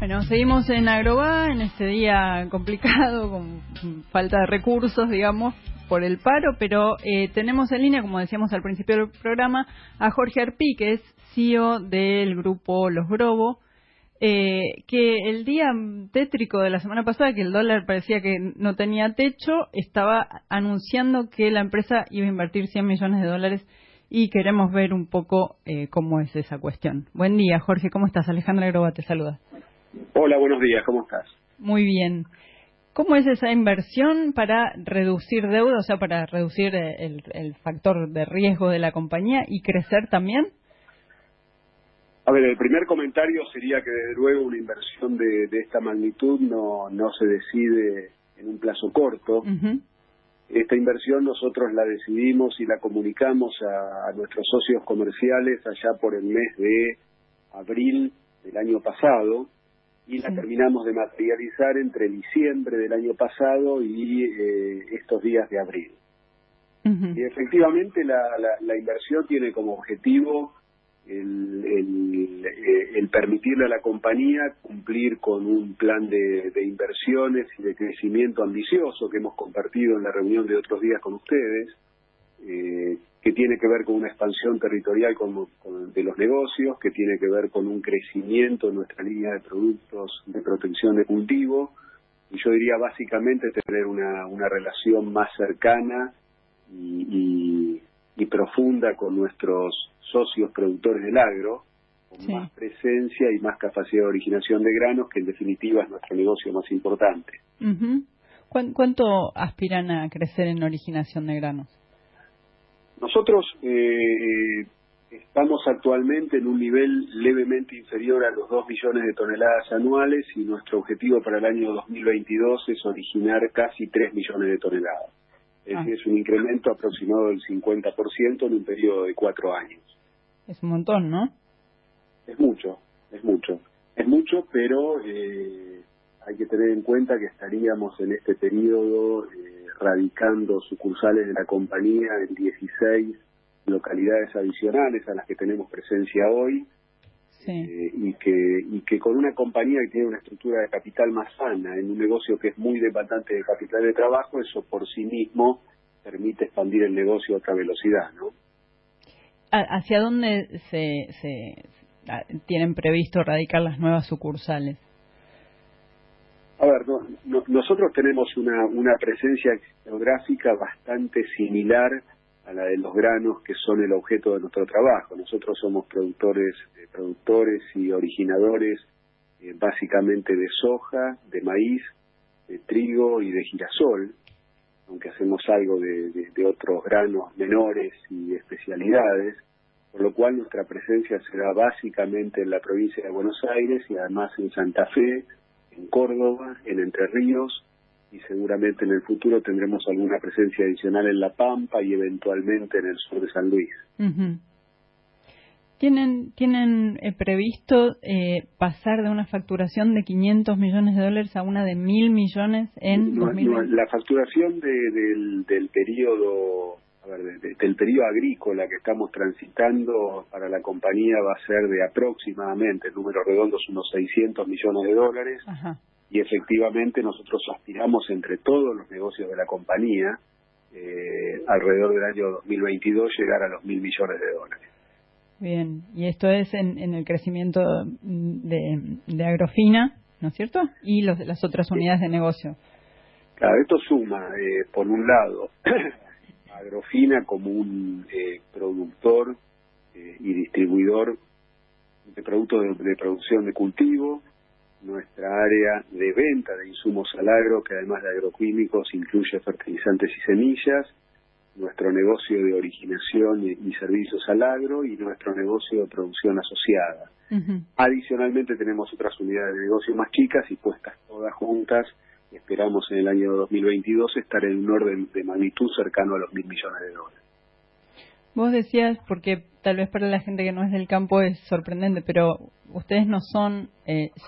Bueno, seguimos en Agrobá, en este día complicado, con falta de recursos, digamos, por el paro, pero tenemos en línea, como decíamos al principio del programa, a Jorge Arpí, que es CEO del Grupo Los Grobo, que el día tétrico de la semana pasada, que el dólar parecía que no tenía techo, estaba anunciando que la empresa iba a invertir $100 millones y queremos ver un poco cómo es esa cuestión. Buen día, Jorge, ¿cómo estás? Alejandra Groba te saluda. Hola, buenos días, ¿cómo estás? Muy bien. ¿Cómo es esa inversión para reducir deuda, o sea, para reducir el factor de riesgo de la compañía y crecer también? A ver, el primer comentario sería que desde luego una inversión de esta magnitud no se decide en un plazo corto. Uh-huh. Esta inversión nosotros la decidimos y la comunicamos a nuestros socios comerciales allá por el mes de abril del año pasado y la terminamos de materializar entre diciembre del año pasado y estos días de abril. Uh-huh. Y efectivamente la inversión tiene como objetivo el permitirle a la compañía cumplir con un plan de inversiones y de crecimiento ambicioso que hemos compartido en la reunión de otros días con ustedes, que tiene que ver con una expansión territorial de los negocios, que tiene que ver con un crecimiento en nuestra línea de productos de protección de cultivo, y yo diría básicamente tener una relación más cercana y profunda con nuestros socios productores del agro, con más presencia y más capacidad de originación de granos, que en definitiva es nuestro negocio más importante. Uh-huh. ¿Cuánto aspiran a crecer en originación de granos? Nosotros estamos actualmente en un nivel levemente inferior a los 2 millones de toneladas anuales y nuestro objetivo para el año 2022 es originar casi 3 millones de toneladas. Es un incremento aproximado del 50% en un periodo de 4 años. Es un montón, ¿no? Es mucho, pero hay que tener en cuenta que estaríamos en este periodo radicando sucursales de la compañía en 16 localidades adicionales a las que tenemos presencia hoy. Sí. Y que con una compañía que tiene una estructura de capital más sana, en un negocio que es muy demandante de capital de trabajo, eso por sí mismo permite expandir el negocio a otra velocidad, ¿no? ¿Hacia dónde se tienen previsto radicar las nuevas sucursales? A ver, nosotros tenemos una presencia geográfica bastante similar a la de los granos que son el objeto de nuestro trabajo. Nosotros somos productores y originadores básicamente de soja, de maíz, de trigo y de girasol, aunque hacemos algo de otros granos menores y especialidades, por lo cual nuestra presencia será básicamente en la provincia de Buenos Aires y además en Santa Fe, en Córdoba, en Entre Ríos, y seguramente en el futuro tendremos alguna presencia adicional en La Pampa y eventualmente en el sur de San Luis. Uh-huh. ¿Tienen previsto pasar de una facturación de $500 millones a una de $1.000 millones en 2020? No, la facturación del periodo agrícola que estamos transitando para la compañía va a ser de aproximadamente, en números redondos, unos $600 millones. Ajá. Y efectivamente nosotros aspiramos entre todos los negocios de la compañía alrededor del año 2022 llegar a los $1.000 millones. Bien, y esto es en el crecimiento de Agrofina, ¿no es cierto? Y las otras unidades de negocio. Claro, esto suma, por un lado, Agrofina como un productor y distribuidor de productos de producción de cultivo, nuestra área de venta de insumos al agro, que además de agroquímicos incluye fertilizantes y semillas, nuestro negocio de originación y servicios al agro y nuestro negocio de producción asociada. Uh-huh. Adicionalmente tenemos otras unidades de negocio más chicas y puestas todas juntas, esperamos en el año 2022 estar en un orden de magnitud cercano a los $1.000 millones. Vos decías, porque tal vez para la gente que no es del campo es sorprendente, pero ustedes no son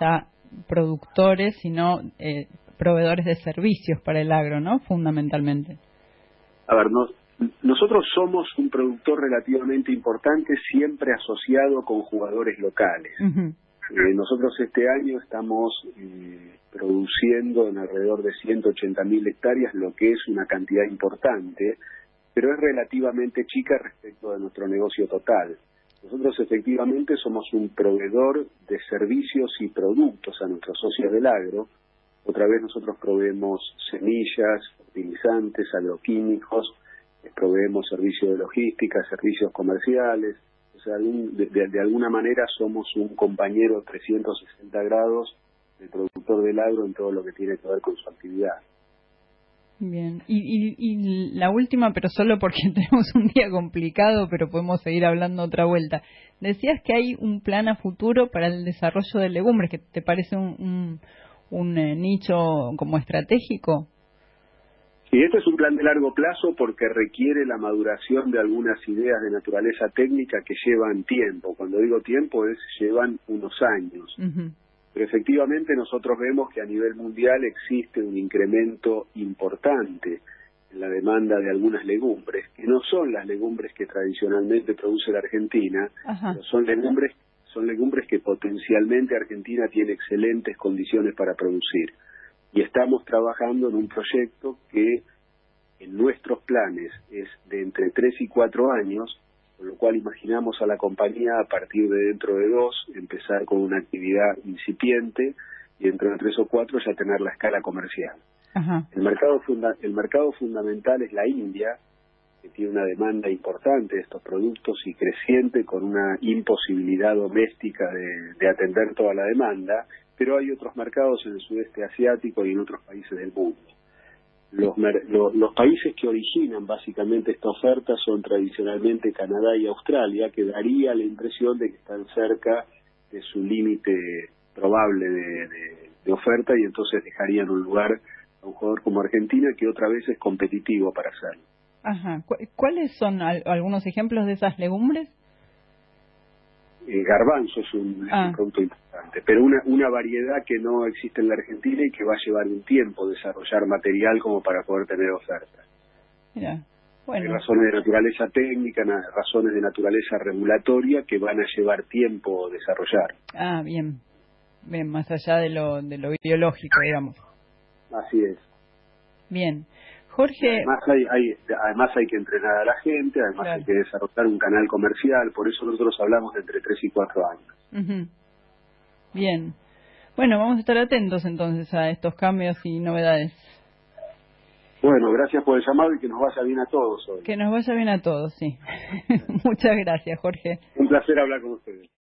ya productores, sino proveedores de servicios para el agro, ¿no? Fundamentalmente. A ver, nosotros somos un productor relativamente importante, siempre asociado con jugadores locales. Uh-huh. Nosotros este año estamos produciendo en alrededor de 180.000 hectáreas, lo que es una cantidad importante, pero es relativamente chica respecto de nuestro negocio total. Nosotros efectivamente somos un proveedor de servicios y productos a nuestros socios del agro. Otra vez nosotros proveemos semillas, fertilizantes, agroquímicos, proveemos servicios de logística, servicios comerciales. O sea, de alguna manera somos un compañero de 360 grados del productor del agro en todo lo que tiene que ver con su actividad. Bien, y la última, pero solo porque tenemos un día complicado, pero podemos seguir hablando otra vuelta. Decías que hay un plan a futuro para el desarrollo de legumbres, que te parece un nicho como estratégico. Y este es un plan de largo plazo porque requiere la maduración de algunas ideas de naturaleza técnica que llevan tiempo. Cuando digo tiempo es llevan unos años. Uh-huh. Pero efectivamente nosotros vemos que a nivel mundial existe un incremento importante en la demanda de algunas legumbres, que no son las legumbres que tradicionalmente produce la Argentina, uh-huh, pero son legumbres que potencialmente Argentina tiene excelentes condiciones para producir. Y estamos trabajando en un proyecto que en nuestros planes es de entre 3 y 4 años, con lo cual imaginamos a la compañía a partir de dentro de 2 empezar con una actividad incipiente y dentro de 3 o 4 ya tener la escala comercial. Ajá. El mercado fundamental es la India, que tiene una demanda importante de estos productos y creciente, con una imposibilidad doméstica de atender toda la demanda, pero hay otros mercados en el sudeste asiático y en otros países del mundo. Los países que originan básicamente esta oferta son tradicionalmente Canadá y Australia, que daría la impresión de que están cerca de su límite probable de oferta, y entonces dejarían un lugar a un jugador como Argentina, que otra vez es competitivo para hacerlo. Ajá. ¿Cuáles son algunos ejemplos de esas legumbres? El garbanzo es un producto importante, pero una variedad que no existe en la Argentina y que va a llevar un tiempo desarrollar material como para poder tener oferta. Mira, bueno. Hay razones de naturaleza técnica, razones de naturaleza regulatoria que van a llevar tiempo desarrollar. Ah, bien. Bien, más allá de lo biológico, digamos. Así es. Bien. Jorge... Además hay que entrenar a la gente, además claro, hay que desarrollar un canal comercial, por eso nosotros hablamos de entre 3 y 4 años. Uh-huh. Bien. Bueno, vamos a estar atentos entonces a estos cambios y novedades. Bueno, gracias por el llamado y que nos vaya bien a todos hoy. Que nos vaya bien a todos, sí. Muchas gracias, Jorge. Un placer hablar con ustedes.